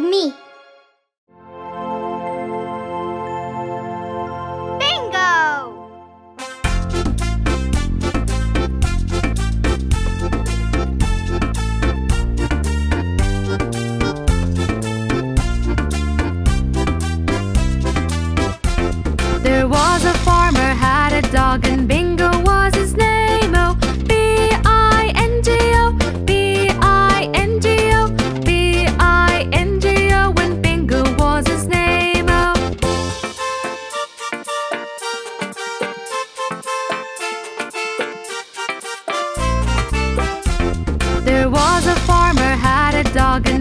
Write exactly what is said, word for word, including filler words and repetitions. with me. Bingo! There was a farmer, had a dog, and Bingo was his name. Oh, dog.